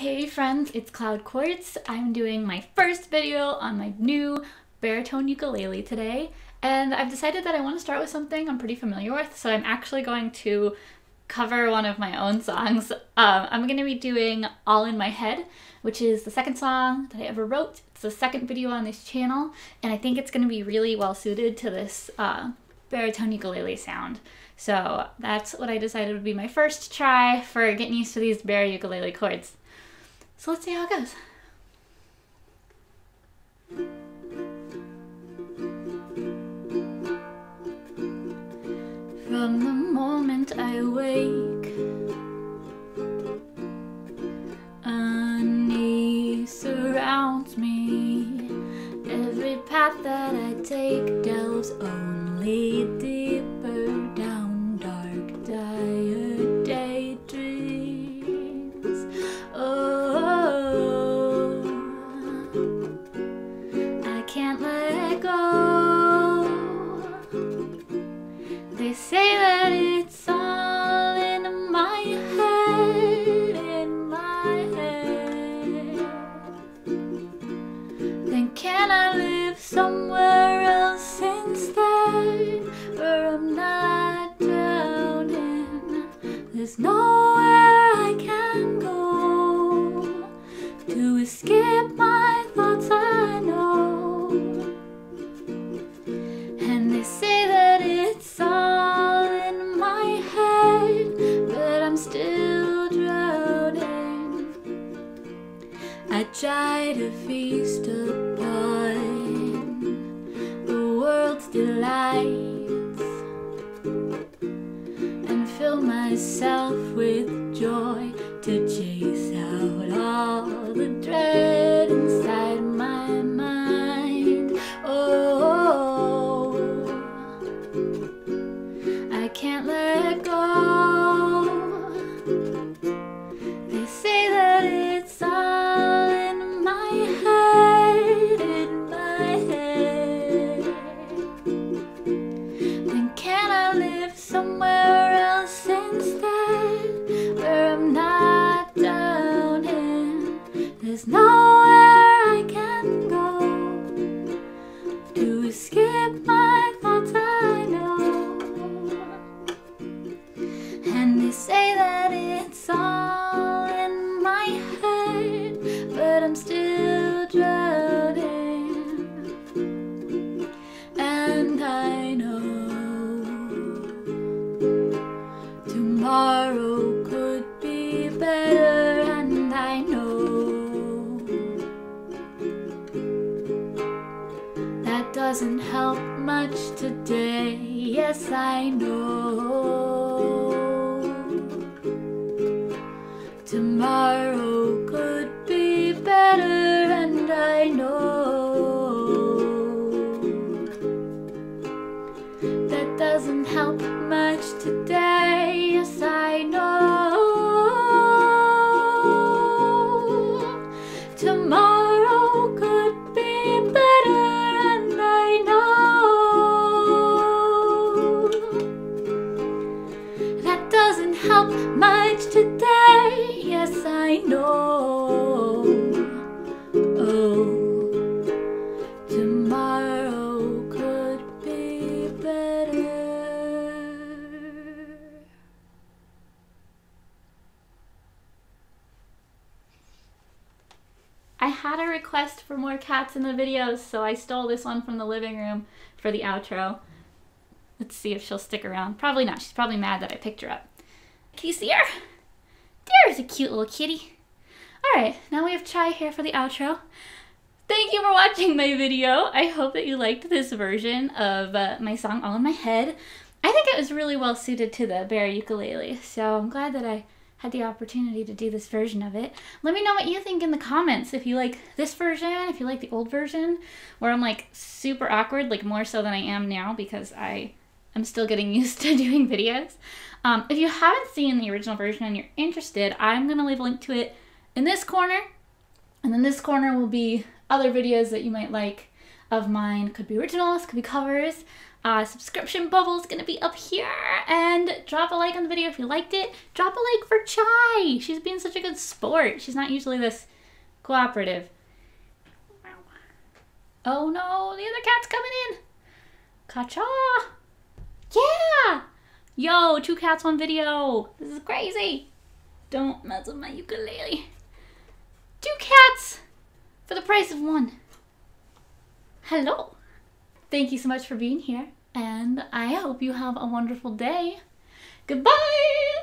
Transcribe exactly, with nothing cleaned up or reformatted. Hey friends, it's Cloud Quartz. I'm doing my first video on my new baritone ukulele today, and I've decided that I want to start with something I'm pretty familiar with, so I'm actually going to cover one of my own songs. Um, I'm going to be doing All In My Head, which is the second song that I ever wrote. It's the second video on this channel, and I think it's going to be really well suited to this uh, baritone ukulele sound. So that's what I decided would be my first try for getting used to these bare ukulele chords. So let's see how it goes. From the moment I wake, unease surrounds me. Every path that I take delves only deeper down dark dire daydreams. Oh, they say that it's all in my head, in my head. Then can I live somewhere else instead, where I'm not down in? There's nowhere I can go to escape my thoughts I know. And they say that it's all I try to feast upon the world's delights and fill myself with joy to chase out all the dread inside my mind. Oh, I can't let go. They say that it's all doesn't help much today, yes I know. Tomorrow could be better, and I know. That doesn't help much today, yes I know. Tomorrow today, yes I know. Oh, tomorrow could be better. I had a request for more cats in the videos, so I stole this one from the living room for the outro. Let's see if she'll stick around. Probably not. She's probably mad that I picked her up. Can you see her? There's a cute little kitty. Alright, now we have Chai here for the outro. Thank you for watching my video. I hope that you liked this version of uh, my song All In My Head. I think it was really well suited to the bare ukulele, so I'm glad that I had the opportunity to do this version of it. Let me know what you think in the comments, if you like this version, if you like the old version, where I'm like super awkward, like more so than I am now because I I'm still getting used to doing videos. Um, if you haven't seen the original version and you're interested, I'm going to leave a link to it in this corner. And then this corner will be other videos that you might like of mine. Could be originals, could be covers. Uh, subscription bubble's gonna be up here, and drop a like on the video if you liked it. Drop a like for Chai! She's being such a good sport. She's not usually this cooperative. Oh no, the other cat's coming in! Ka-cha! Yeah! Yo, two cats, one video! This is crazy! Don't mess with my ukulele. Two cats for the price of one. Hello! Thank you so much for being here, and I hope you have a wonderful day. Goodbye!